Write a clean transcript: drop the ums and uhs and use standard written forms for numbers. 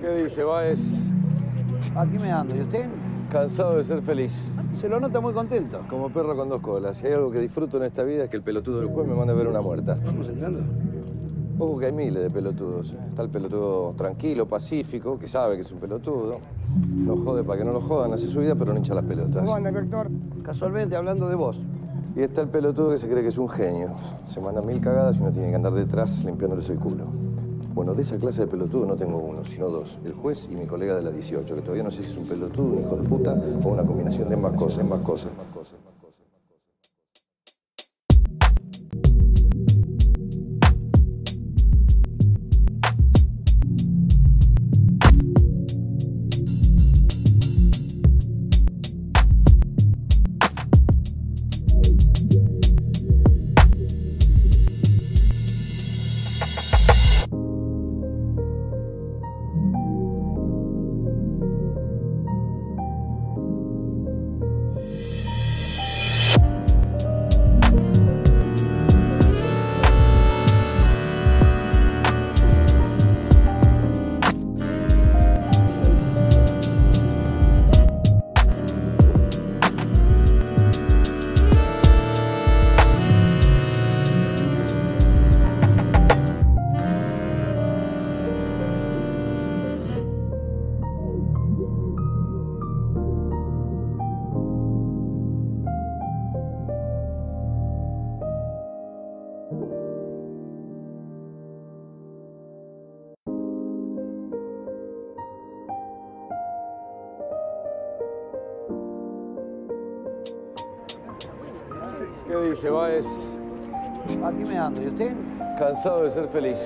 ¿Qué dice, Baez? Aquí me ando. ¿Y usted? Cansado de ser feliz. Se lo nota muy contento. Como perro con dos colas. Si hay algo que disfruto en esta vida es que el pelotudo del juez me manda a ver una muerta. ¿Vamos entrando? Ojo que hay miles de pelotudos. Está el pelotudo tranquilo, pacífico, que sabe que es un pelotudo. No jode para que no lo jodan, hace su vida, pero no hincha las pelotas. ¿Cómo anda, doctor? Casualmente hablando de vos. Y está el pelotudo que se cree que es un genio. Se manda mil cagadas y uno tiene que andar detrás limpiándoles el culo. Bueno, de esa clase de pelotudo no tengo uno, sino dos. El juez y mi colega de la 18, que todavía no sé si es un pelotudo, un hijo de puta o una combinación de ambas cosas, ¿Qué dice, Baez? Aquí me ando. ¿Y usted? Cansado de ser feliz.